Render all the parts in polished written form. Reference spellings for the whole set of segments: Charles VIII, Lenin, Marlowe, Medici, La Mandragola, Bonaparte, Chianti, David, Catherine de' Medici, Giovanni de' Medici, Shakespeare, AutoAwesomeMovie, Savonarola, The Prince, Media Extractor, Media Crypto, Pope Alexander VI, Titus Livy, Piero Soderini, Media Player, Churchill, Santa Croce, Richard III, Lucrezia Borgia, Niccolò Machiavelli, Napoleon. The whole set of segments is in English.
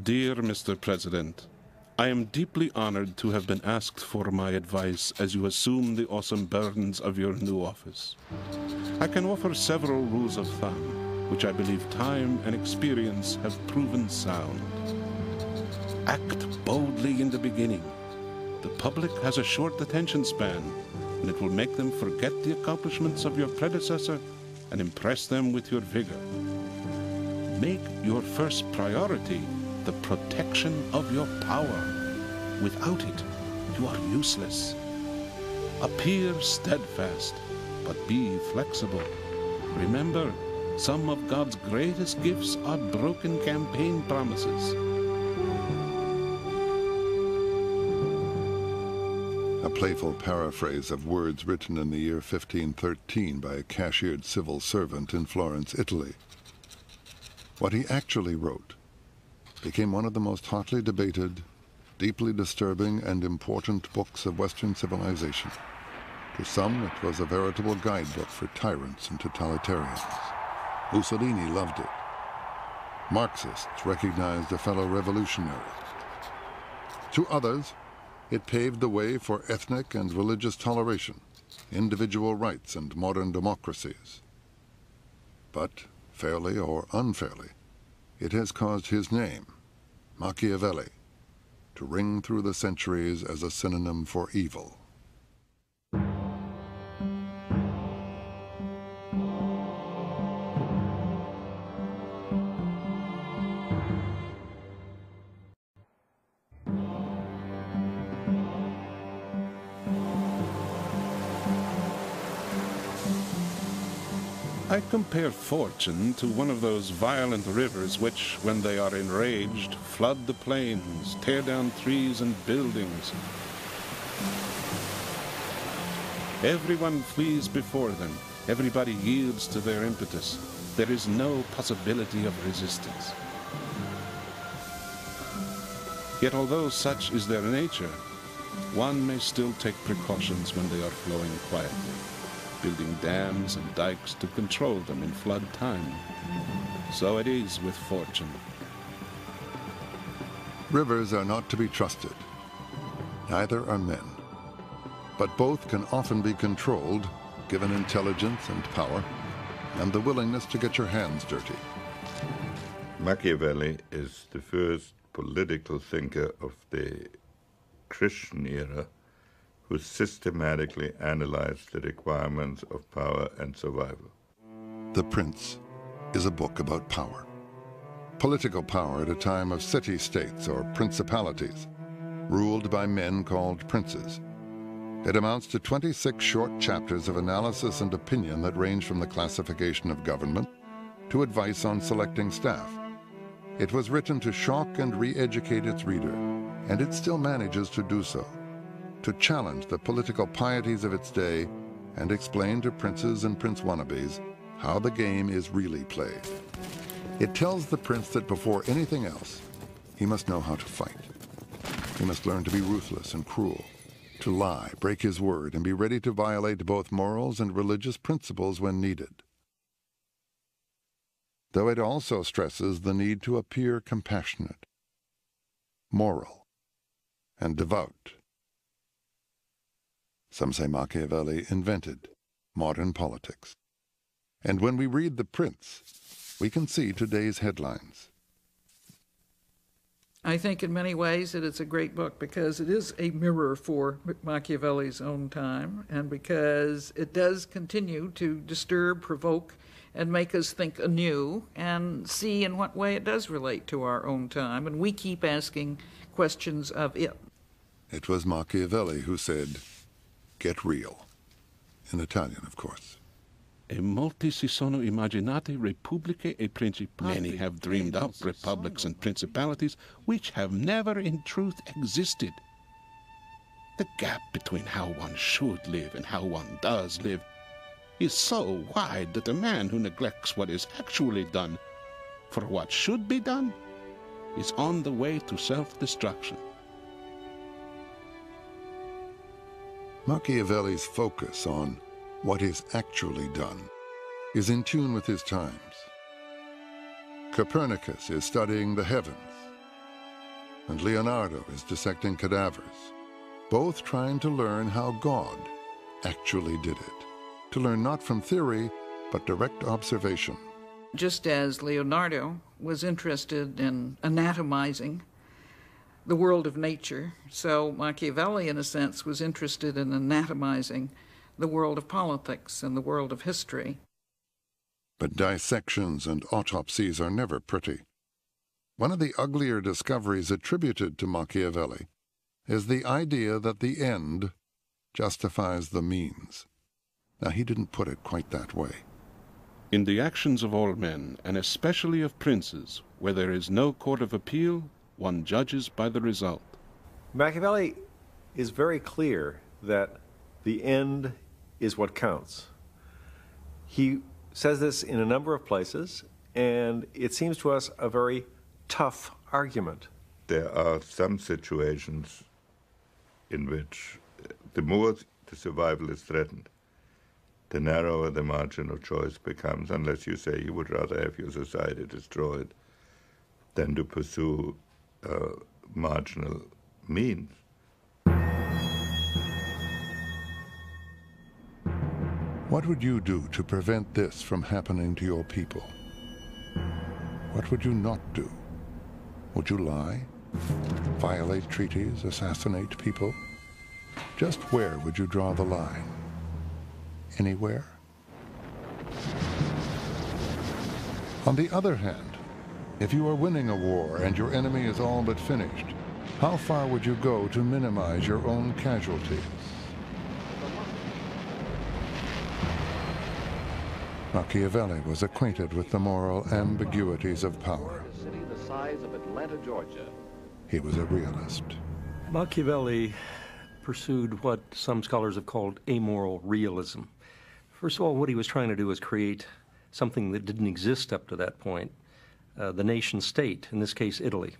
Dear Mr. President, I am deeply honored to have been asked for my advice as you assume the awesome burdens of your new office. I can offer several rules of thumb, which I believe time and experience have proven sound. Act boldly in the beginning. The public has a short attention span, and it will make them forget the accomplishments of your predecessor and impress them with your vigor. Make your first priority the protection of your power. Without it, you are useless. Appear steadfast, but be flexible. Remember, some of God's greatest gifts are broken campaign promises. A playful paraphrase of words written in the year 1513 by a cashiered civil servant in Florence, Italy. What he actually wrote became one of the most hotly debated, deeply disturbing, and important books of Western civilization. To some, it was a veritable guidebook for tyrants and totalitarians. Mussolini loved it. Marxists recognized a fellow revolutionary. To others, it paved the way for ethnic and religious toleration, individual rights, and modern democracies. But, fairly or unfairly, it has caused his name, Machiavelli, to ring through the centuries as a synonym for evil. I compare fortune to one of those violent rivers which, when they are enraged, flood the plains, tear down trees and buildings. Everyone flees before them. Everybody yields to their impetus. There is no possibility of resistance. Yet although such is their nature, one may still take precautions when they are flowing quietly, building dams and dikes to control them in flood time. So it is with fortune. Rivers are not to be trusted. Neither are men. But both can often be controlled, given intelligence and power, and the willingness to get your hands dirty. Machiavelli is the first political thinker of the Christian era who systematically analyzed the requirements of power and survival. The Prince is a book about power. Political power at a time of city-states or principalities, ruled by men called princes. It amounts to 26 short chapters of analysis and opinion that range from the classification of government to advice on selecting staff. It was written to shock and re-educate its reader, and it still manages to do so, to challenge the political pieties of its day and explain to princes and prince wannabes how the game is really played. It tells the prince that before anything else, he must know how to fight. He must learn to be ruthless and cruel, to lie, break his word, and be ready to violate both morals and religious principles when needed. Though it also stresses the need to appear compassionate, moral, and devout. Some say Machiavelli invented modern politics. And when we read The Prince, we can see today's headlines. I think in many ways it is a great book because it is a mirror for Machiavelli's own time, and because it does continue to disturb, provoke, and make us think anew and see in what way it does relate to our own time, and we keep asking questions of it. It was Machiavelli who said, "Get real." In Italian, of course. E molti si sono immaginati repubbliche e principali. Many have dreamed up republics and principalities which have never in truth existed. The gap between how one should live and how one does live is so wide that a man who neglects what is actually done for what should be done is on the way to self-destruction. Machiavelli's focus on what is actually done is in tune with his times. Copernicus is studying the heavens, and Leonardo is dissecting cadavers, both trying to learn how God actually did it, to learn not from theory, but direct observation. Just as Leonardo was interested in anatomizing the world of nature, so Machiavelli, in a sense, was interested in anatomizing the world of politics and the world of history. But dissections and autopsies are never pretty. One of the uglier discoveries attributed to Machiavelli is the idea that the end justifies the means. Now, he didn't put it quite that way. In the actions of all men, and especially of princes, where there is no court of appeal, one judges by the result. Machiavelli is very clear that the end is what counts. He says this in a number of places, and it seems to us a very tough argument. There are some situations in which the more the survival is threatened, the narrower the margin of choice becomes, unless you say you would rather have your society destroyed than to pursue marginal means. What would you do to prevent this from happening to your people? What would you not do? Would you lie? Violate treaties? Assassinate people? Just where would you draw the line? Anywhere? On the other hand, if you are winning a war and your enemy is all but finished, how far would you go to minimize your own casualties? Machiavelli was acquainted with the moral ambiguities of power. He was a realist. Machiavelli pursued what some scholars have called amoral realism. First of all, what he was trying to do was create something that didn't exist up to that point, the nation-state, in this case Italy.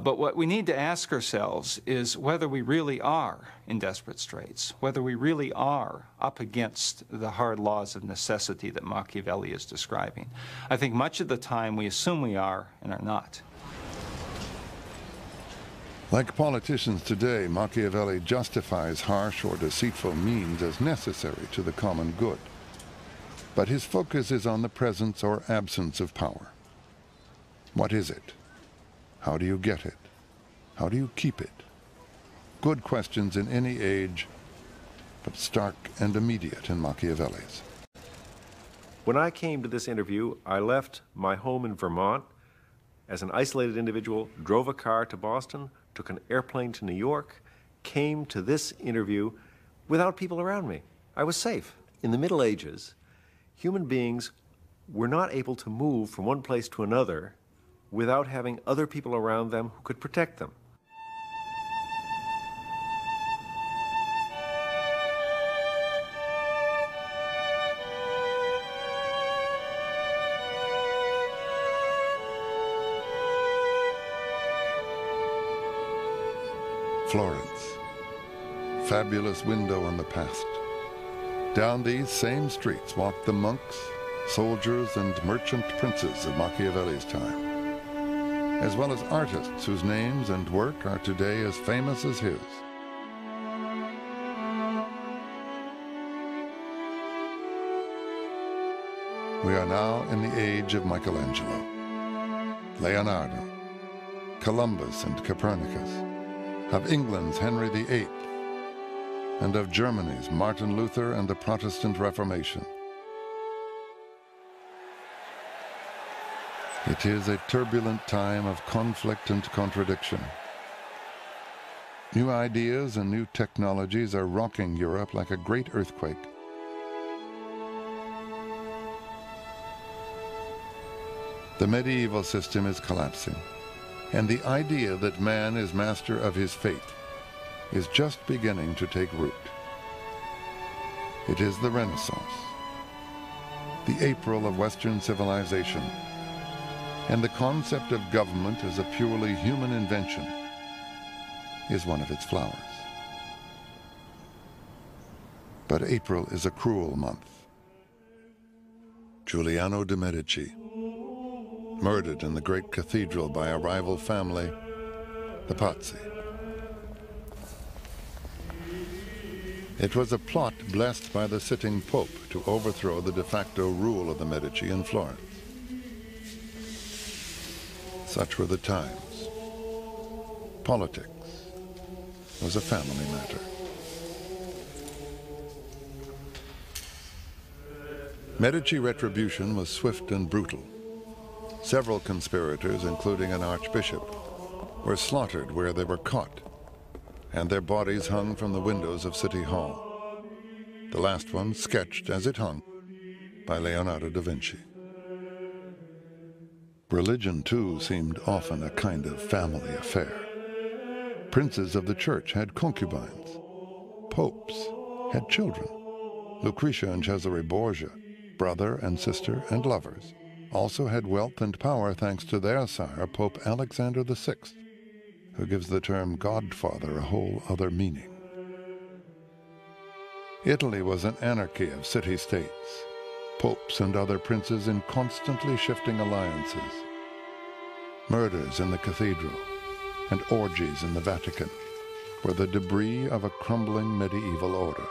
But what we need to ask ourselves is whether we really are in desperate straits, whether we really are up against the hard laws of necessity that Machiavelli is describing. I think much of the time we assume we are and are not. Like politicians today, Machiavelli justifies harsh or deceitful means as necessary to the common good. But his focus is on the presence or absence of power. What is it? How do you get it? How do you keep it? Good questions in any age, but stark and immediate in Machiavelli's. When I came to this interview, I left my home in Vermont as an isolated individual, drove a car to Boston, took an airplane to New York, came to this interview without people around me. I was safe. In the Middle Ages, human beings were not able to move from one place to another without having other people around them who could protect them. Florence, fabulous window on the past. Down these same streets walked the monks, soldiers, and merchant princes of Machiavelli's time, as well as artists whose names and work are today as famous as his. We are now in the age of Michelangelo, Leonardo, Columbus and Copernicus, of England's Henry VIII, and of Germany's Martin Luther and the Protestant Reformation. It is a turbulent time of conflict and contradiction. New ideas and new technologies are rocking Europe like a great earthquake. The medieval system is collapsing, and the idea that man is master of his fate is just beginning to take root. It is the Renaissance, the April of Western civilization, and the concept of government as a purely human invention is one of its flowers. But April is a cruel month. Giuliano de' Medici, murdered in the great cathedral by a rival family, the Pazzi. It was a plot blessed by the sitting Pope to overthrow the de facto rule of the Medici in Florence. Such were the times. Politics was a family matter. Medici retribution was swift and brutal. Several conspirators, including an archbishop, were slaughtered where they were caught, and their bodies hung from the windows of City Hall. The last one sketched as it hung by Leonardo da Vinci. Religion, too, seemed often a kind of family affair. Princes of the church had concubines. Popes had children. Lucrezia and Cesare Borgia, brother and sister and lovers, also had wealth and power thanks to their sire, Pope Alexander VI, who gives the term godfather a whole other meaning. Italy was an anarchy of city-states, popes and other princes in constantly shifting alliances, murders in the cathedral and orgies in the Vatican were the debris of a crumbling medieval order.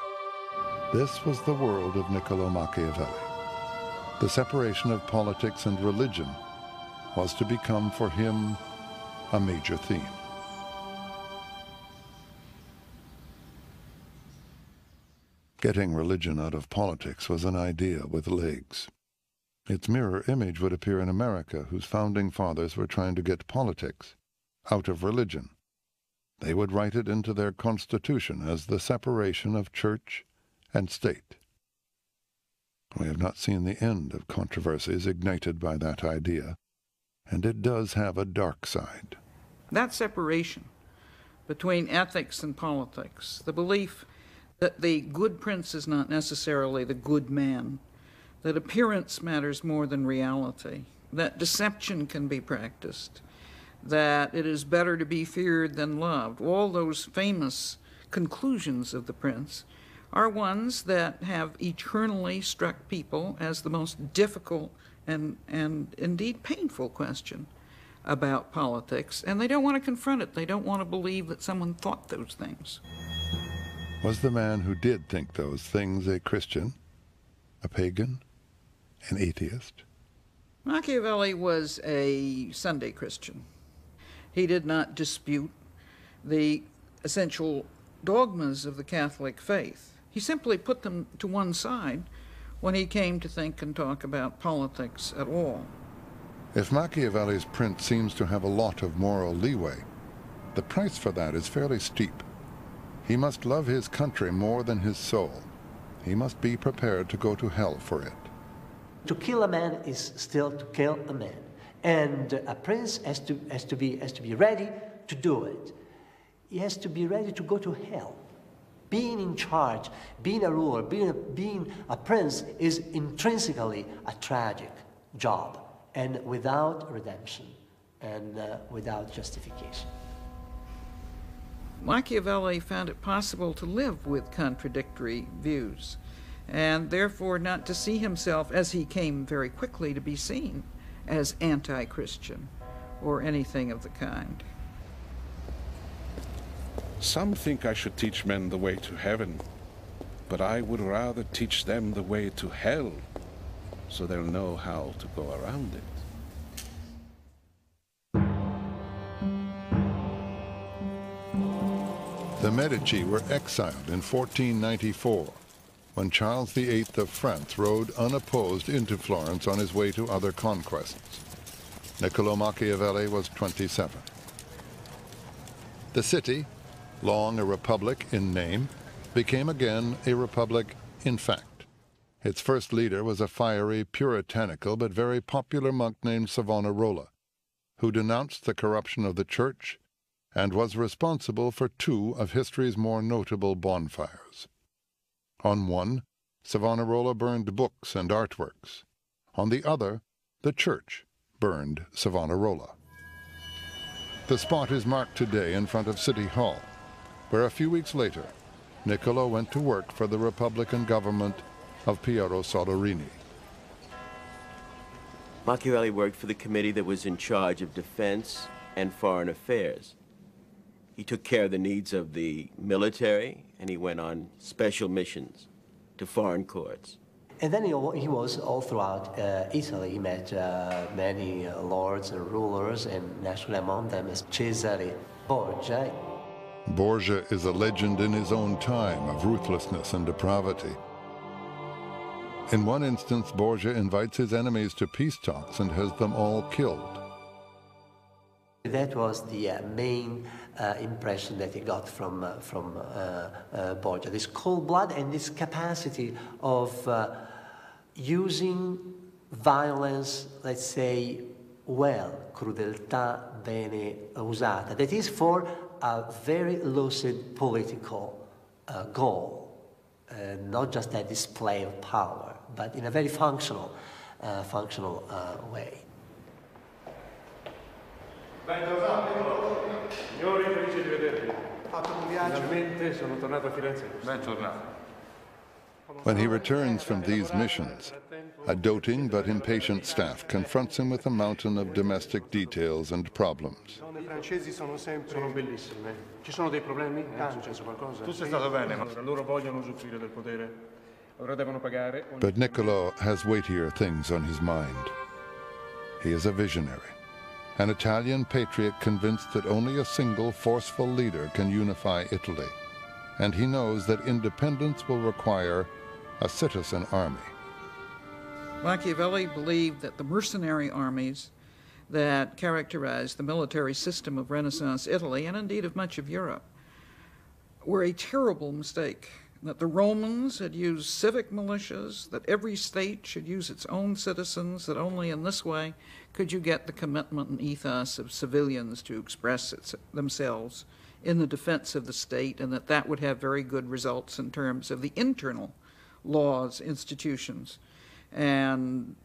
This was the world of Niccolò Machiavelli. The separation of politics and religion was to become for him a major theme. Getting religion out of politics was an idea with legs. Its mirror image would appear in America, whose founding fathers were trying to get politics out of religion. They would write it into their constitution as the separation of church and state. We have not seen the end of controversies ignited by that idea, and it does have a dark side. That separation between ethics and politics, the belief that the good prince is not necessarily the good man, that appearance matters more than reality, that deception can be practiced, that it is better to be feared than loved, all those famous conclusions of the prince are ones that have eternally struck people as the most difficult and indeed painful question about politics, and they don't want to confront it. They don't want to believe that someone thought those things. Was the man who did think those things a Christian, a pagan, an atheist? Machiavelli was a Sunday Christian. He did not dispute the essential dogmas of the Catholic faith. He simply put them to one side when he came to think and talk about politics at all. If Machiavelli's print seems to have a lot of moral leeway, the price for that is fairly steep. He must love his country more than his soul. He must be prepared to go to hell for it. To kill a man is still to kill a man, and a prince has to be ready to do it. He has to be ready to go to hell. Being in charge, being a ruler, being a prince is intrinsically a tragic job, and without redemption, and without justification. Machiavelli found it possible to live with contradictory views, and therefore not to see himself, as he came very quickly to be seen, as anti-Christian or anything of the kind. Some think I should teach men the way to heaven, but I would rather teach them the way to hell, so they'll know how to go around it. The Medici were exiled in 1494, when Charles VIII of France rode unopposed into Florence on his way to other conquests. Niccolò Machiavelli was 27. The city, long a republic in name, became again a republic in fact. Its first leader was a fiery, puritanical, but very popular monk named Savonarola, who denounced the corruption of the church and was responsible for two of history's more notable bonfires. On one, Savonarola burned books and artworks. On the other, the church burned Savonarola. The spot is marked today in front of City Hall, where a few weeks later, Niccolò went to work for the Republican government of Piero Soderini. Machiavelli worked for the committee that was in charge of defense and foreign affairs. He took care of the needs of the military, and he went on special missions to foreign courts. And then he was all throughout Italy. He met many lords and rulers, and naturally among them is Cesare Borgia. Borgia is a legend in his own time of ruthlessness and depravity. In one instance, Borgia invites his enemies to peace talks and has them all killed. That was the main impression that he got from Borgia, this cold blood and this capacity of using violence, let's say, well, crudeltà bene usata, that is for a very lucid political goal, not just a display of power, but in a very functional way. Bentornato, Niccolò. Signori, felice di vedervi. Fatto un viaggio. Finalmente sono tornato a Firenze. Bentornato. When he returns from these missions, a doting but impatient staff confronts him with a mountain of domestic details and problems. Sono bellissime. Ci sono dei problemi? È successo qualcosa? Tu sei stato bene, ma loro vogliono usufruire del potere. Loro devono pagare. But Niccolò has weightier things on his mind. He is a visionary. An Italian patriot convinced that only a single forceful leader can unify Italy, and he knows that independence will require a citizen army. Machiavelli believed that the mercenary armies that characterized the military system of Renaissance Italy, and indeed of much of Europe, were a terrible mistake, that the Romans had used civic militias, that every state should use its own citizens, that only in this way could you get the commitment and ethos of civilians to express themselves in the defense of the state, and that that would have very good results in terms of the internal laws, institutions, and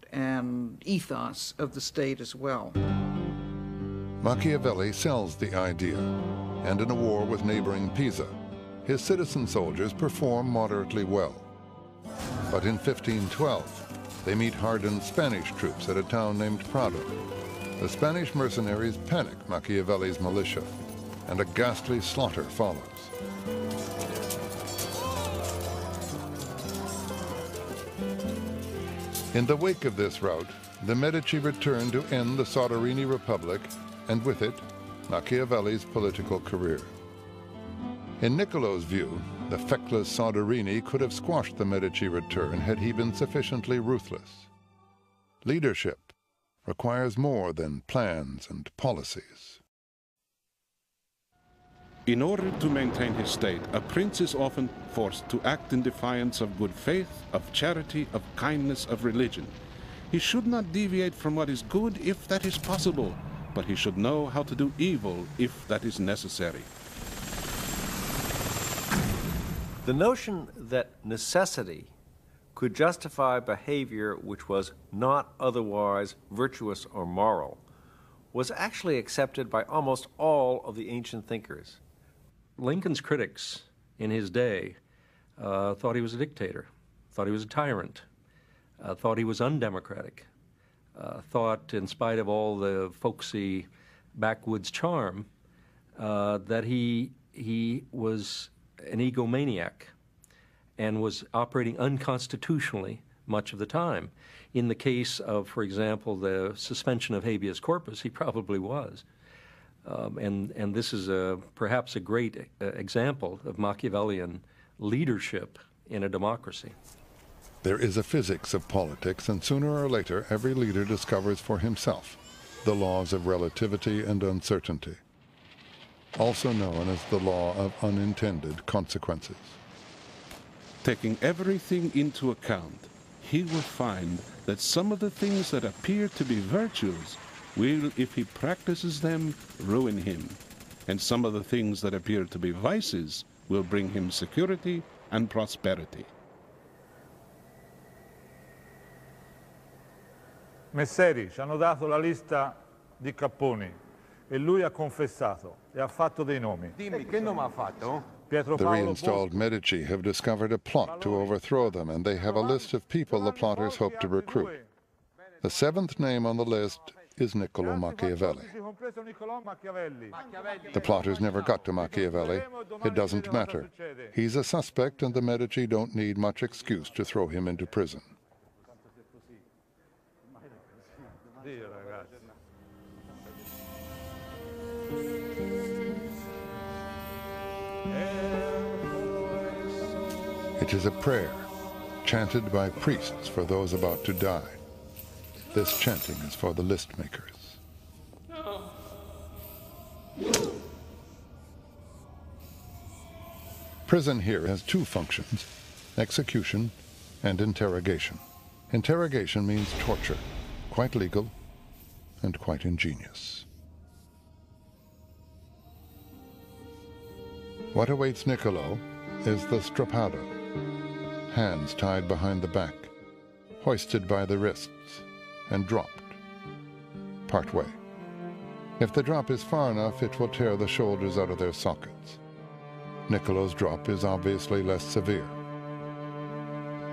ethos of the state as well. Machiavelli sells the idea, and in a war with neighboring Pisa, his citizen soldiers perform moderately well. But in 1512, they meet hardened Spanish troops at a town named Prado. The Spanish mercenaries panic Machiavelli's militia, and a ghastly slaughter follows. In the wake of this rout, the Medici return to end the Soderini Republic, and with it, Machiavelli's political career. In Niccolò's view, the feckless Soderini could have squashed the Medici return had he been sufficiently ruthless. Leadership requires more than plans and policies. In order to maintain his state, a prince is often forced to act in defiance of good faith, of charity, of kindness, of religion. He should not deviate from what is good if that is possible, but he should know how to do evil if that is necessary. The notion that necessity could justify behavior which was not otherwise virtuous or moral was actually accepted by almost all of the ancient thinkers. Lincoln's critics in his day thought he was a dictator, thought he was a tyrant, thought he was undemocratic, thought, in spite of all the folksy backwoods charm, that he was an egomaniac and was operating unconstitutionally much of the time. In the case of, for example, the suspension of habeas corpus, he probably was. And this is perhaps a great example of Machiavellian leadership in a democracy. There is a physics of politics, and sooner or later every leader discovers for himself the laws of relativity and uncertainty, also known as the law of unintended consequences. Taking everything into account, he will find that some of the things that appear to be virtues will, if he practices them, ruin him, and some of the things that appear to be vices will bring him security and prosperity. Messeri ci hanno dato la lista di capponi. E lui ha confessato e ha fatto dei nomi. Dimmi che nome ha fatto? The reinstalled Medici have discovered a plot to overthrow them, and they have a list of people the plotters hope to recruit. The seventh name on the list is Niccolò Machiavelli. The plotters never got to Machiavelli. It doesn't matter. He's a suspect, and the Medici don't need much excuse to throw him into prison. It is a prayer chanted by priests for those about to die. This chanting is for the list makers. Prison here has two functions: execution and interrogation. Interrogation means torture, quite legal and quite ingenious. What awaits Niccolò is the strappado, hands tied behind the back, hoisted by the wrists, and dropped partway. If the drop is far enough, it will tear the shoulders out of their sockets. Niccolò's drop is obviously less severe,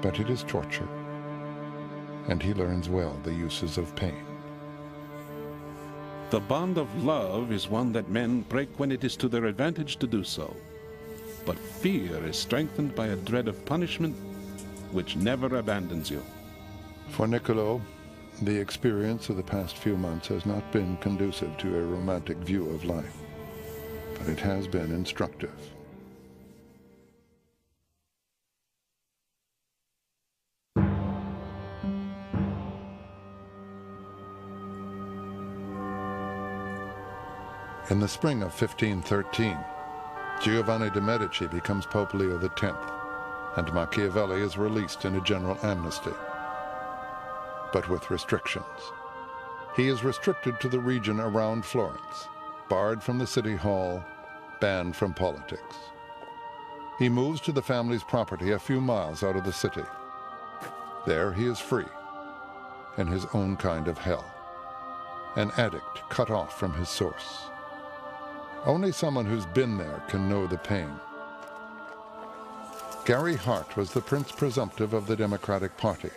but it is torture, and he learns well the uses of pain. The bond of love is one that men break when it is to their advantage to do so. But fear is strengthened by a dread of punishment which never abandons you. For Niccolò, the experience of the past few months has not been conducive to a romantic view of life, but it has been instructive. In the spring of 1513, Giovanni de' Medici becomes Pope Leo X, and Machiavelli is released in a general amnesty, but with restrictions. He is restricted to the region around Florence, barred from the city hall, banned from politics. He moves to the family's property a few miles out of the city. There he is free, in his own kind of hell, an addict cut off from his source. Only someone who's been there can know the pain. Gary Hart was the prince presumptive of the Democratic Party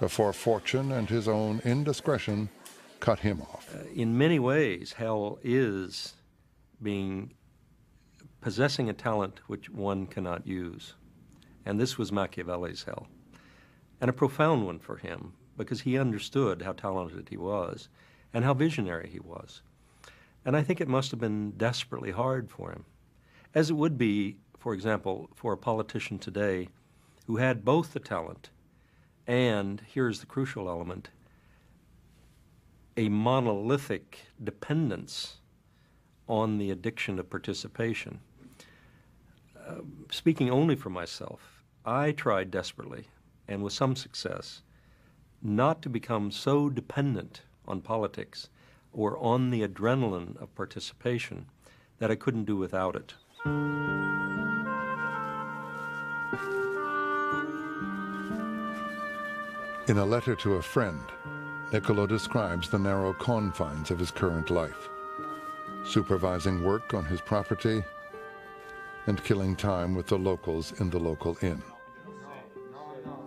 before fortune and his own indiscretion cut him off. In many ways, hell is possessing a talent which one cannot use. And this was Machiavelli's hell, and a profound one for him, because he understood how talented he was and how visionary he was. And I think it must have been desperately hard for him, as it would be, for example, for a politician today who had both the talent and, here's the crucial element, a monolithic dependence on the addiction of participation. Speaking only for myself, I tried desperately, and with some success, not to become so dependent on politics or on the adrenaline of participation that I couldn't do without it. In a letter to a friend, Niccolò describes the narrow confines of his current life, supervising work on his property and killing time with the locals in the local inn.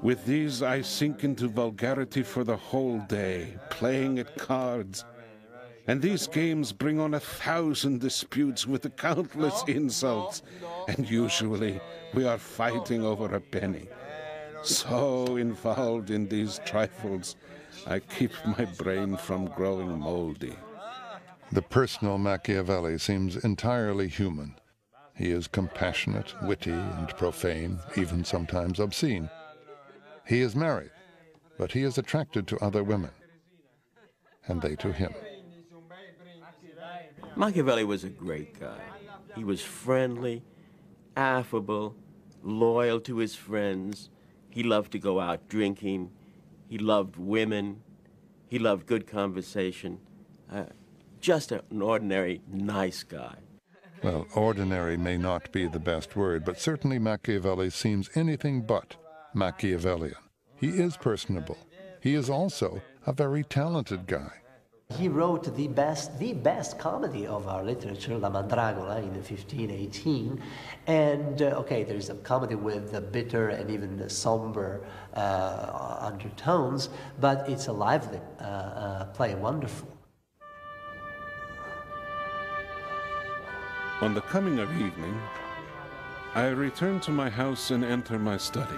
With these I sink into vulgarity for the whole day, playing at cards, and these games bring on 1,000 disputes with the countless insults, and usually we are fighting over a penny. So involved in these trifles, I keep my brain from growing moldy. The personal Machiavelli seems entirely human. He is compassionate, witty, and profane, even sometimes obscene. He is married, but he is attracted to other women, and they to him. Machiavelli was a great guy. He was friendly, affable, loyal to his friends. He loved to go out drinking. He loved women. He loved good conversation. Just an ordinary, nice guy. Well, ordinary may not be the best word, but certainly Machiavelli seems anything but Machiavellian. He is personable. He is also a very talented guy. He wrote the best comedy of our literature, La Mandragola, in 1518. And, okay, there's a comedy with the bitter and even the somber undertones, but it's a lively play, wonderful. On the coming of evening, I return to my house and enter my study.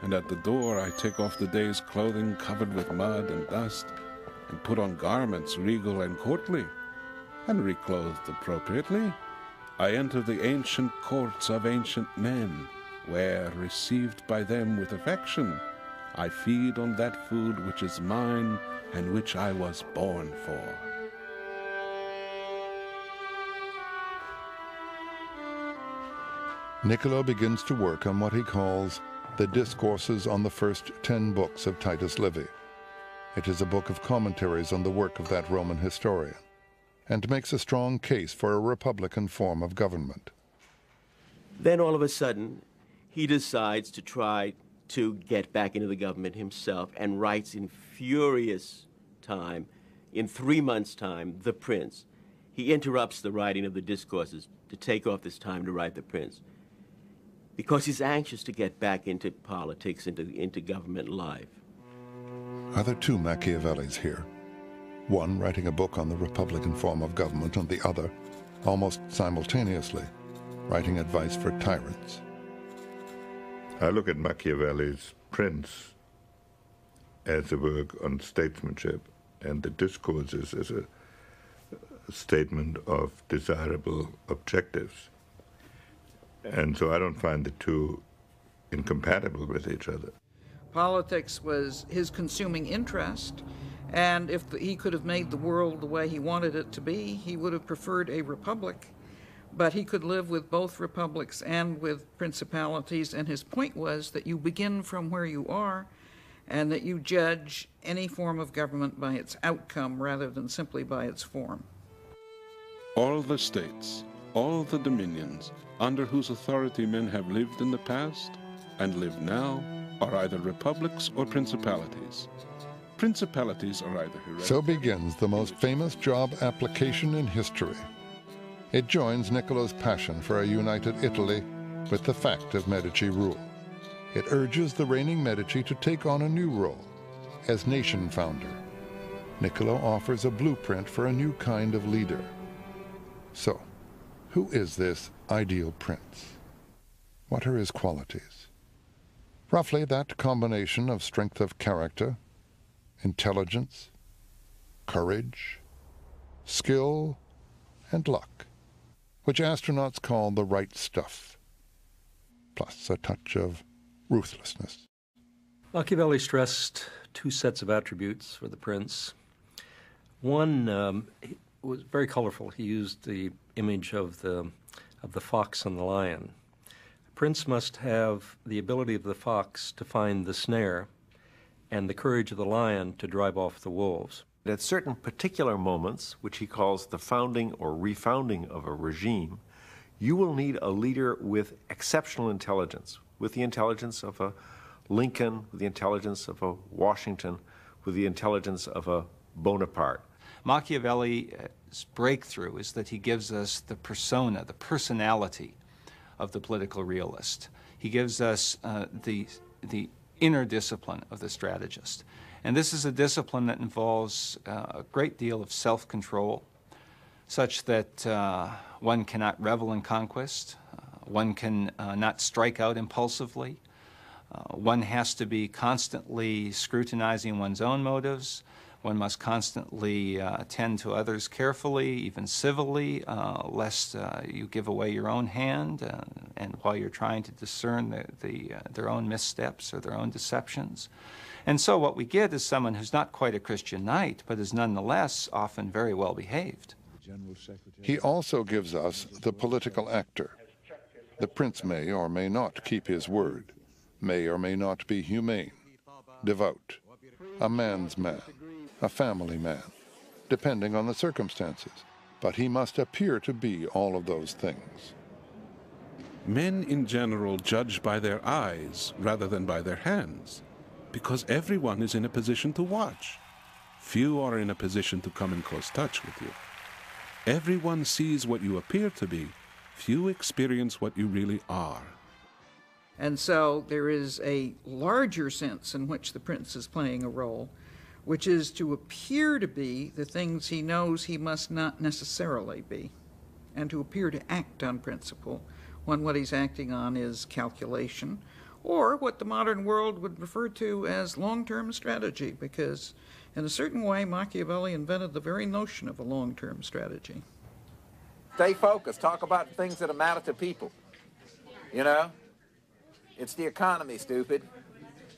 And at the door I take off the day's clothing covered with mud and dust, and put on garments regal and courtly, and reclothed appropriately, I enter the ancient courts of ancient men, where, received by them with affection, I feed on that food which is mine and which I was born for. Niccolò begins to work on what he calls the Discourses on the First 10 Books of Titus Livy. It is a book of commentaries on the work of that Roman historian, and makes a strong case for a republican form of government. Then all of a sudden, he decides to try to get back into the government himself and writes in furious time, in 3 months' time, The Prince. He interrupts the writing of the discourses to take off this time to write The Prince, because he's anxious to get back into politics, into government life. Are there two Machiavellis here? One writing a book on the republican form of government, and the other, almost simultaneously, writing advice for tyrants. I look at Machiavelli's Prince as a work on statesmanship, and the Discourses as a statement of desirable objectives. And so I don't find the two incompatible with each other. Politics was his consuming interest, and if he could have made the world the way he wanted it to be, he would have preferred a republic. But he could live with both republics and with principalities, and his point was that you begin from where you are and that you judge any form of government by its outcome rather than simply by its form. All the states, all the dominions, under whose authority men have lived in the past and live now, are either republics or principalities. Principalities are either heretical. So begins the most famous job application in history. It joins Niccolò's passion for a united Italy with the fact of Medici rule. It urges the reigning Medici to take on a new role as nation founder. Niccolò offers a blueprint for a new kind of leader. So, who is this ideal prince? What are his qualities? Roughly that combination of strength of character, intelligence, courage, skill, and luck, which astronauts call the right stuff, plus a touch of ruthlessness. Machiavelli stressed two sets of attributes for the prince. One was very colorful. He used the image of the fox and the lion. The prince must have the ability of the fox to find the snare and the courage of the lion to drive off the wolves. At certain particular moments, which he calls the founding or refounding of a regime, you will need a leader with exceptional intelligence, with the intelligence of a Lincoln, with the intelligence of a Washington, with the intelligence of a Bonaparte. Machiavelli's breakthrough is that he gives us the persona, the personality of the political realist. He gives us the inner discipline of the strategist. And this is a discipline that involves a great deal of self-control, such that one cannot revel in conquest, one can not strike out impulsively, one has to be constantly scrutinizing one's own motives, one must constantly attend to others carefully, even civilly, lest you give away your own hand, and while you're trying to discern their own missteps or their own deceptions. And so what we get is someone who's not quite a Christian knight, but is nonetheless often very well behaved. He also gives us the political actor. The prince may or may not keep his word, may or may not be humane, devout, a man's man, a family man, depending on the circumstances. But he must appear to be all of those things. Men in general judge by their eyes rather than by their hands, because everyone is in a position to watch. Few are in a position to come in close touch with you. Everyone sees what you appear to be. Few experience what you really are. And so there is a larger sense in which the prince is playing a role, which is to appear to be the things he knows he must not necessarily be. and to appear to act on principle, when what he's acting on is calculation, or what the modern world would refer to as long-term strategy, because in a certain way, Machiavelli invented the very notion of a long-term strategy. Stay focused, talk about things that matter to people, you know? It's the economy, stupid,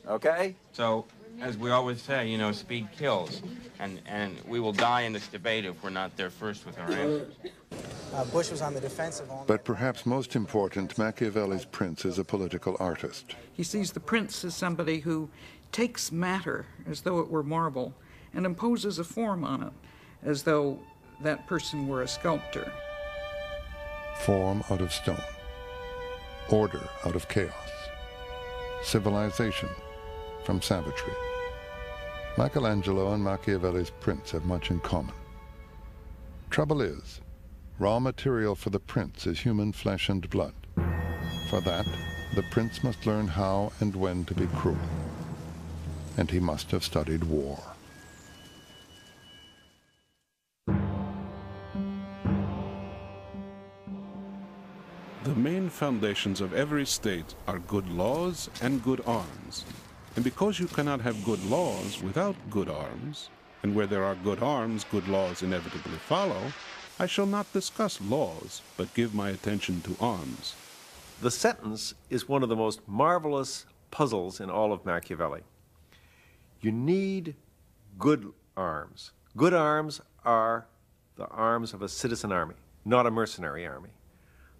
okay? So, as we always say, you know, speed kills, and we will die in this debate if we're not there first with our answers. Bush was on the defensive. But perhaps most important, Machiavelli's prince is a political artist. He sees the prince as somebody who takes matter as though it were marble and imposes a form on it as though that person were a sculptor. Form out of stone, order out of chaos, civilization from savagery. Michelangelo and Machiavelli's prints have much in common. Trouble is, raw material for the prince is human flesh and blood. For that, the prince must learn how and when to be cruel. And he must have studied war. The main foundations of every state are good laws and good arms. And because you cannot have good laws without good arms, and where there are good arms, good laws inevitably follow, I shall not discuss laws, but give my attention to arms. The sentence is one of the most marvelous puzzles in all of Machiavelli. You need good arms. Good arms are the arms of a citizen army, not a mercenary army.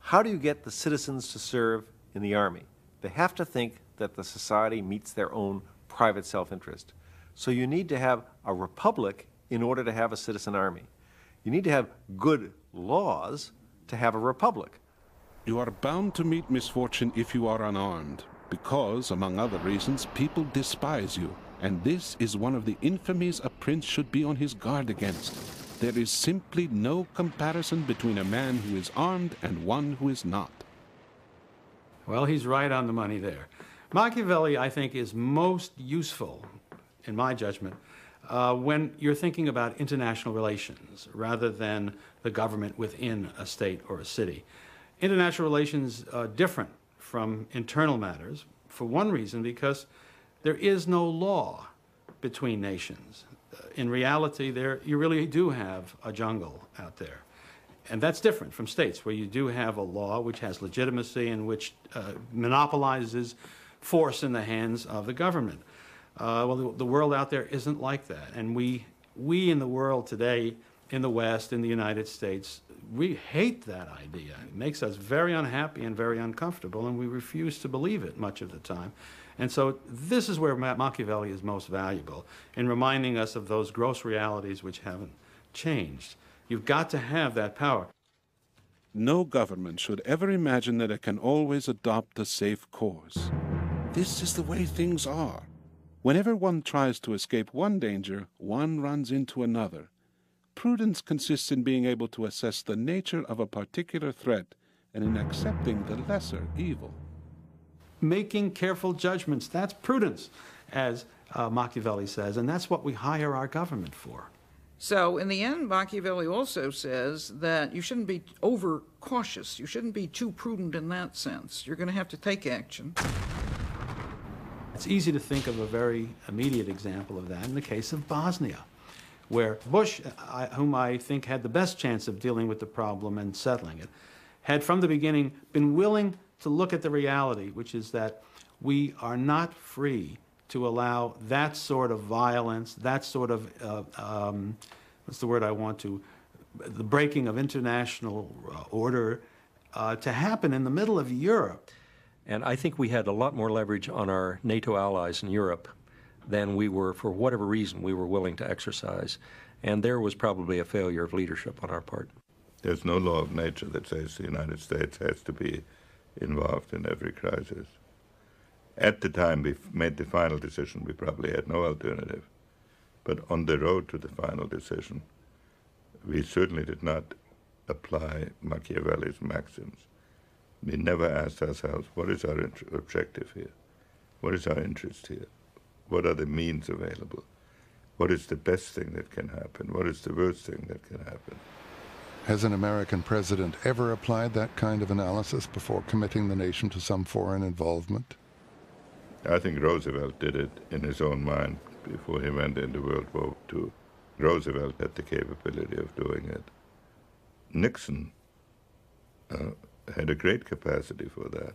How do you get the citizens to serve in the army? They have to think that the society meets their own private self-interest. So you need to have a republic in order to have a citizen army. You need to have good laws to have a republic. You are bound to meet misfortune if you are unarmed, because, among other reasons, people despise you. And this is one of the infamies a prince should be on his guard against. There is simply no comparison between a man who is armed and one who is not. Well, he's right on the money there. Machiavelli, I think, is most useful, in my judgment, when you're thinking about international relations rather than the government within a state or a city. International relations are different from internal matters for one reason, because there is no law between nations. In reality, you really do have a jungle out there. And that's different from states where you do have a law which has legitimacy and which monopolizes force in the hands of the government. Well, the world out there isn't like that. And we in the world today, in the West, in the United States, we hate that idea. It makes us very unhappy and very uncomfortable, and we refuse to believe it much of the time. And so this is where Machiavelli is most valuable, in reminding us of those gross realities which haven't changed. You've got to have that power. No government should ever imagine that it can always adopt a safe course. This is the way things are. Whenever one tries to escape one danger, one runs into another. Prudence consists in being able to assess the nature of a particular threat and in accepting the lesser evil. Making careful judgments, that's prudence, as Machiavelli says, and that's what we hire our government for. So, in the end, Machiavelli also says that you shouldn't be over-cautious. You shouldn't be too prudent in that sense. You're going to have to take action. It's easy to think of a very immediate example of that in the case of Bosnia, where Bush, whom I think had the best chance of dealing with the problem and settling it, had from the beginning been willing to look at the reality, which is that we are not free to allow that sort of violence, that sort of, the breaking of international order to happen in the middle of Europe. And I think we had a lot more leverage on our NATO allies in Europe than we were, for whatever reason, we were willing to exercise. And there was probably a failure of leadership on our part. There's no law of nature that says the United States has to be involved in every crisis. At the time we made the final decision, we probably had no alternative. But on the road to the final decision, we certainly did not apply Machiavelli's maxims. We never asked ourselves, what is our objective here? What is our interest here? What are the means available? What is the best thing that can happen? What is the worst thing that can happen? Has an American president ever applied that kind of analysis before committing the nation to some foreign involvement? I think Roosevelt did it in his own mind before he went into World War II. Roosevelt had the capability of doing it. Nixon had a great capacity for that.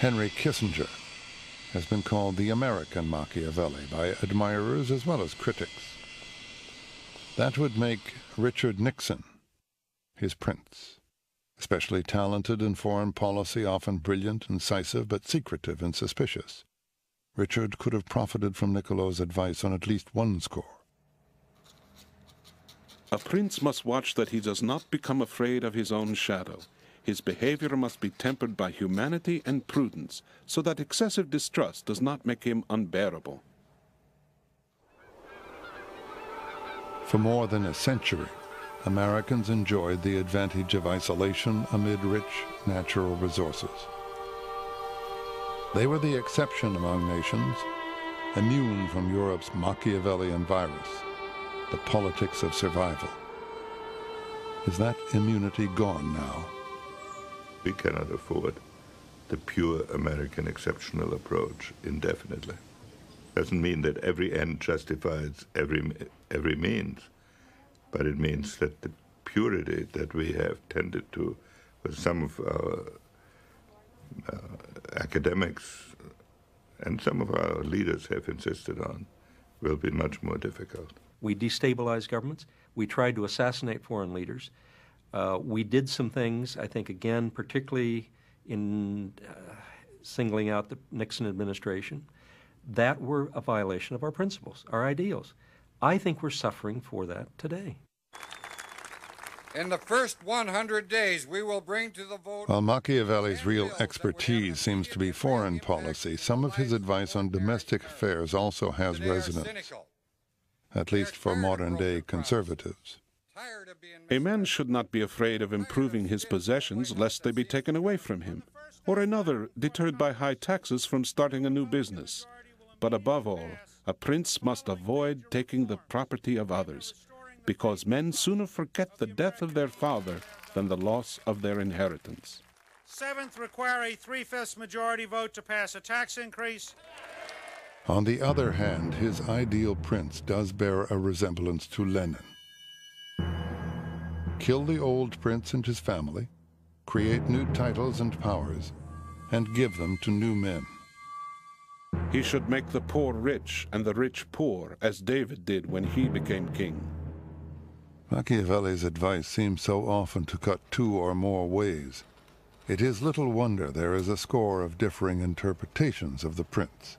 Henry Kissinger has been called the American Machiavelli by admirers as well as critics. That would make Richard Nixon his prince, especially talented in foreign policy, often brilliant, incisive, but secretive and suspicious. Richard could have profited from Niccolò's advice on at least one score. A prince must watch that he does not become afraid of his own shadow. His behavior must be tempered by humanity and prudence, so that excessive distrust does not make him unbearable. For more than a century, Americans enjoyed the advantage of isolation amid rich natural resources. They were the exception among nations, immune from Europe's Machiavellian virus, the politics of survival. Is that immunity gone now? We cannot afford the pure American exceptional approach indefinitely. Doesn't mean that every end justifies every means, but it means that the purity that we have tended to with some of our academics and some of our leaders have insisted on will be much more difficult. We destabilized governments. We tried to assassinate foreign leaders. We did some things, I think, again, particularly in singling out the Nixon administration, that were a violation of our principles, our ideals. I think we're suffering for that today. In the first 100 days, we will bring to the vote... While Machiavelli's real expertise seems to be foreign policy, some of his advice on domestic affairs also has resonance, at least for modern-day conservatives. A man should not be afraid of improving his possessions lest they be taken away from him, or another deterred by high taxes from starting a new business. But above all, a prince must avoid taking the property of others, because men sooner forget the death of their father than the loss of their inheritance. Seventh, require a 3/5 majority vote to pass a tax increase. On the other hand, his ideal prince does bear a resemblance to Lenin. Kill the old prince and his family, create new titles and powers, and give them to new men. He should make the poor rich and the rich poor, as David did when he became king. Machiavelli's advice seems so often to cut two or more ways. It is little wonder there is a score of differing interpretations of the prince.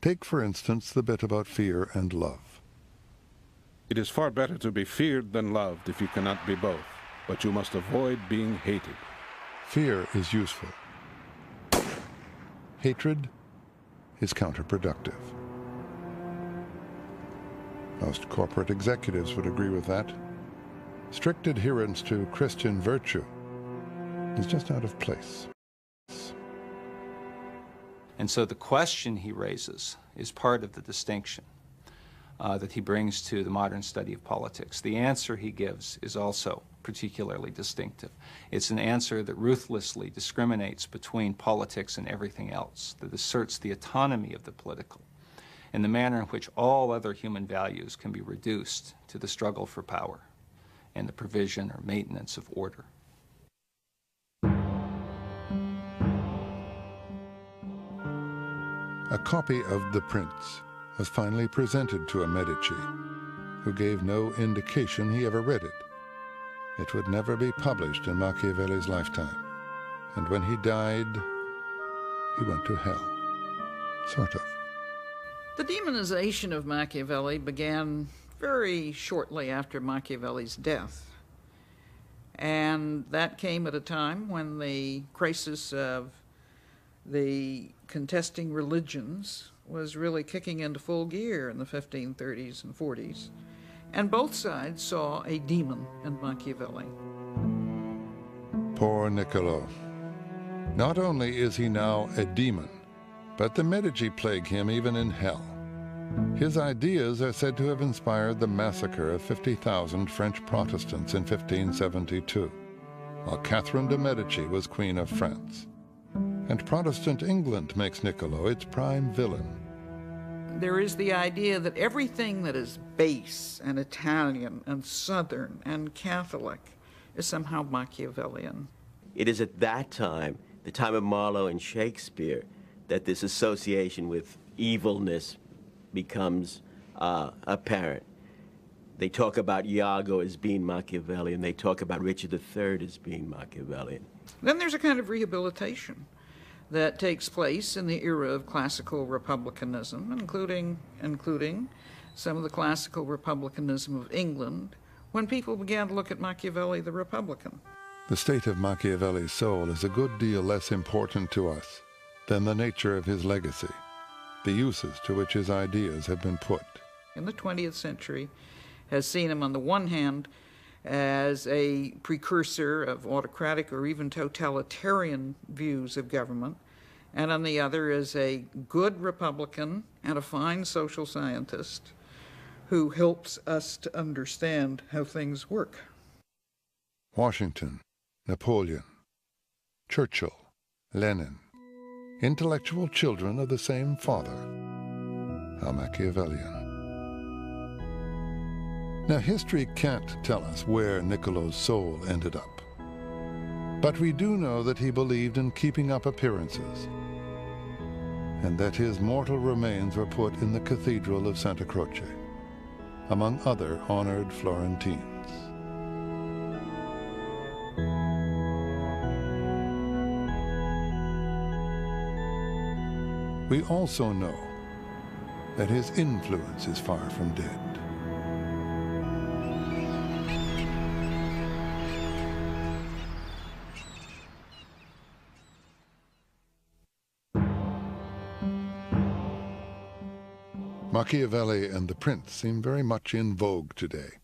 Take, for instance, the bit about fear and love. It is far better to be feared than loved if you cannot be both, but you must avoid being hated. Fear is useful. Hatred is counterproductive. Most corporate executives would agree with that. Strict adherence to Christian virtue is just out of place. And so the question he raises is part of the distinction that he brings to the modern study of politics. The answer he gives is also particularly distinctive. It's an answer that ruthlessly discriminates between politics and everything else, that asserts the autonomy of the political and the manner in which all other human values can be reduced to the struggle for power and the provision or maintenance of order. A copy of The Prince was finally presented to a Medici, who gave no indication he ever read it. It would never be published in Machiavelli's lifetime. And when he died, he went to hell. Sort of. The demonization of Machiavelli began very shortly after Machiavelli's death. And that came at a time when the crisis of the contesting religions was really kicking into full gear in the 1530s and 40s. And both sides saw a demon in Machiavelli. Poor Niccolò. Not only is he now a demon, but the Medici plague him even in hell. His ideas are said to have inspired the massacre of 50,000 French Protestants in 1572, while Catherine de' Medici was Queen of France. And Protestant England makes Niccolò its prime villain. There is the idea that everything that is base and Italian and Southern and Catholic is somehow Machiavellian. It is at that time, the time of Marlowe and Shakespeare, that this association with evilness becomes apparent. They talk about Iago as being Machiavellian. They talk about Richard III as being Machiavellian. Then there's a kind of rehabilitation that takes place in the era of classical republicanism, including some of the classical republicanism of England, when people began to look at Machiavelli the Republican. The state of Machiavelli's soul is a good deal less important to us than the nature of his legacy, the uses to which his ideas have been put. In the 20th century, has seen him on the one hand as a precursor of autocratic or even totalitarian views of government, and on the other as a good Republican and a fine social scientist who helps us to understand how things work. Washington, Napoleon, Churchill, Lenin, intellectual children of the same father. How Machiavellian. Now, history can't tell us where Niccolò's soul ended up. But we do know that he believed in keeping up appearances, and that his mortal remains were put in the Cathedral of Santa Croce, among other honored Florentines. We also know that his influence is far from dead. Machiavelli and the Prince seem very much in vogue today.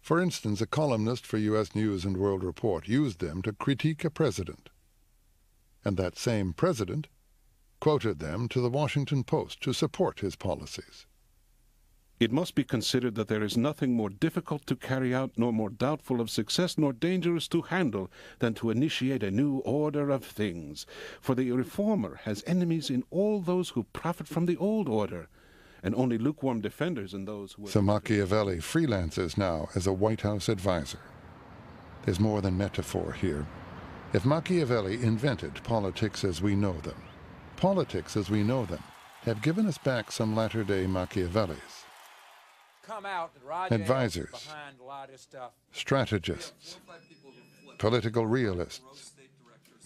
For instance, a columnist for U.S. News and World Report used them to critique a president. And that same president quoted them to the Washington Post to support his policies. It must be considered that there is nothing more difficult to carry out, nor more doubtful of success, nor dangerous to handle, than to initiate a new order of things. For the reformer has enemies in all those who profit from the old order, and only lukewarm defenders in those who... So Machiavelli freelances now as a White House advisor. There's more than metaphor here. If Machiavelli invented politics as we know them, have given us back some latter-day Machiavellis. Advisors, strategists, political realists,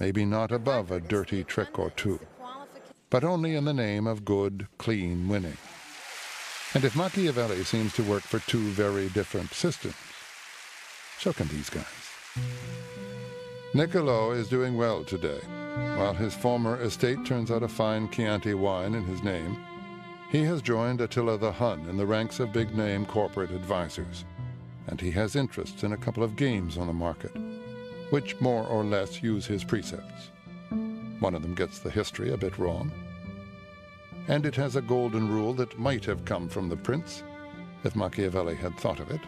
maybe not above a dirty trick or two, but only in the name of good, clean winning. And if Machiavelli seems to work for two very different systems, so can these guys. Niccolò is doing well today. While his former estate turns out a fine Chianti wine in his name, he has joined Attila the Hun in the ranks of big-name corporate advisors, and he has interests in a couple of games on the market, which more or less use his precepts. One of them gets the history a bit wrong, and it has a golden rule that might have come from the Prince, if Machiavelli had thought of it.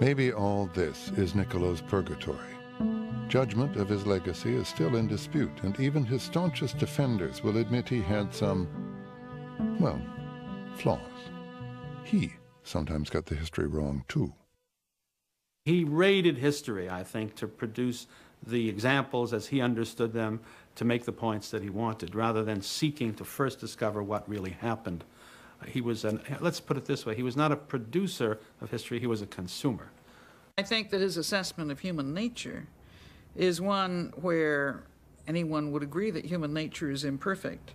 Maybe all this is Niccolò's purgatory. Judgment of his legacy is still in dispute, and even his staunchest defenders will admit he had some, well, flaws. He sometimes got the history wrong, too. He raided history, I think, to produce the examples as he understood them, to make the points that he wanted, rather than seeking to first discover what really happened. He was an, let's put it this way, he was not a producer of history, he was a consumer. I think that his assessment of human nature is one where anyone would agree that human nature is imperfect.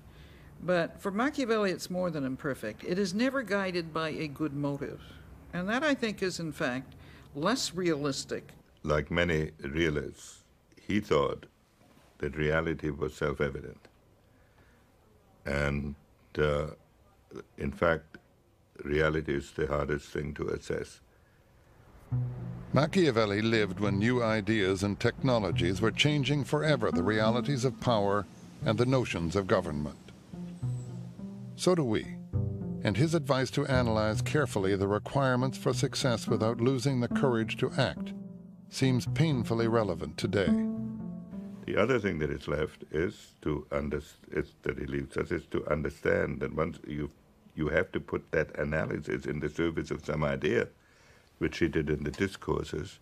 But for Machiavelli, it's more than imperfect. It is never guided by a good motive. And that, I think, is, in fact, less realistic. Like many realists, he thought that reality was self-evident. And in fact, reality is the hardest thing to assess. Machiavelli lived when new ideas and technologies were changing forever the realities of power and the notions of government. So do we, and his advice to analyze carefully the requirements for success without losing the courage to act seems painfully relevant today. The other thing that is left is to understand that once you have to put that analysis in the service of some idea, which he did in the Discourses,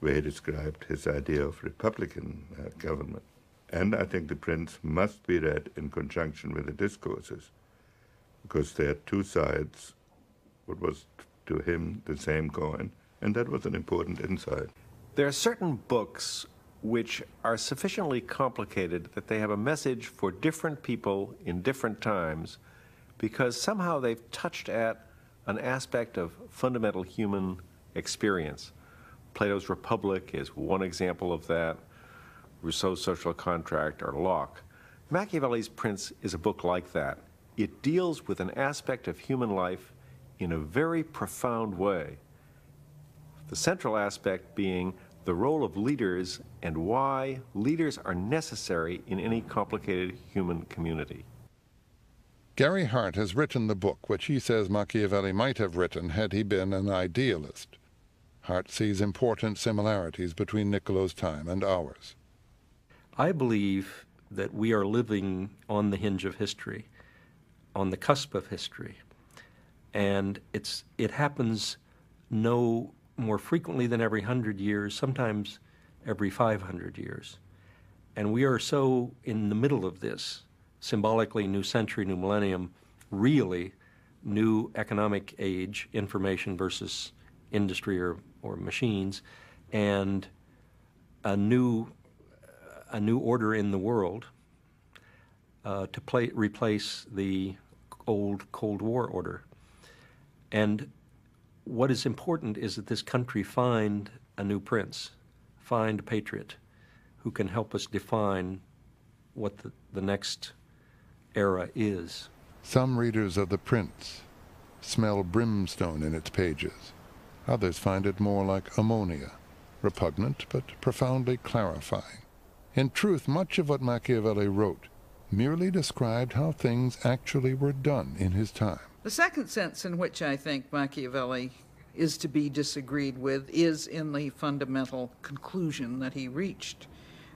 where he described his idea of republican government. And I think The Prince must be read in conjunction with the Discourses, because they are two sides, what was to him the same coin, and that was an important insight. There are certain books which are sufficiently complicated that they have a message for different people in different times, because somehow they've touched at an aspect of fundamental human experience. Plato's Republic is one example of that, Rousseau's Social Contract, or Locke. Machiavelli's Prince is a book like that. It deals with an aspect of human life in a very profound way, the central aspect being the role of leaders and why leaders are necessary in any complicated human community. Gary Hart has written the book which he says Machiavelli might have written had he been an idealist. Hart sees important similarities between Niccolò's time and ours. I believe that we are living on the hinge of history, on the cusp of history, and it happens no more frequently than every 100 years, sometimes every 500 years. And we are so in the middle of this, symbolically new century, new millennium, really new economic age, information versus industry or machines, and a new order in the world to replace the old Cold War order. And what is important is that this country find a new prince, find a patriot who can help us define what the next era is. Some readers of The Prince smell brimstone in its pages. Others find it more like ammonia, repugnant but profoundly clarifying. In truth, much of what Machiavelli wrote merely described how things actually were done in his time. The second sense in which I think Machiavelli is to be disagreed with is in the fundamental conclusion that he reached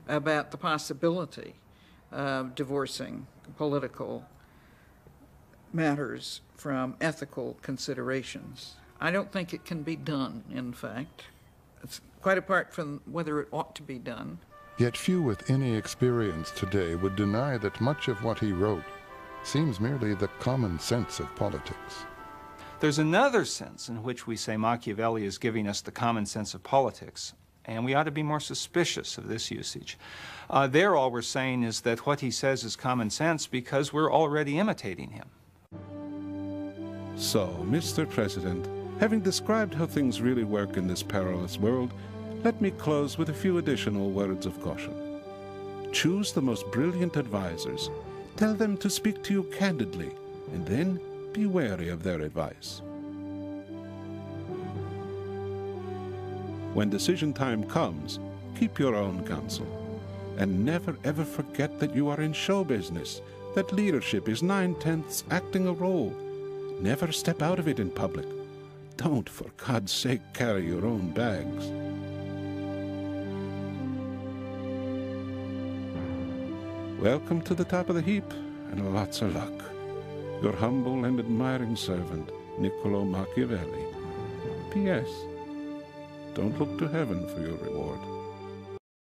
about the possibility of divorcing political matters from ethical considerations. I don't think it can be done, in fact. It's quite apart from whether it ought to be done. Yet few with any experience today would deny that much of what he wrote seems merely the common sense of politics. There's another sense in which we say Machiavelli is giving us the common sense of politics, and we ought to be more suspicious of this usage. There all we're saying is that what he says is common sense because we're already imitating him. So, Mr. President, having described how things really work in this perilous world, let me close with a few additional words of caution. Choose the most brilliant advisors. Tell them to speak to you candidly, and then be wary of their advice. When decision time comes, keep your own counsel. And never ever forget that you are in show business, that leadership is 9/10 acting a role. Never step out of it in public. Don't, for God's sake, carry your own bags. Welcome to the top of the heap, and lots of luck. Your humble and admiring servant, Niccolò Machiavelli. P.S. Don't look to heaven for your reward.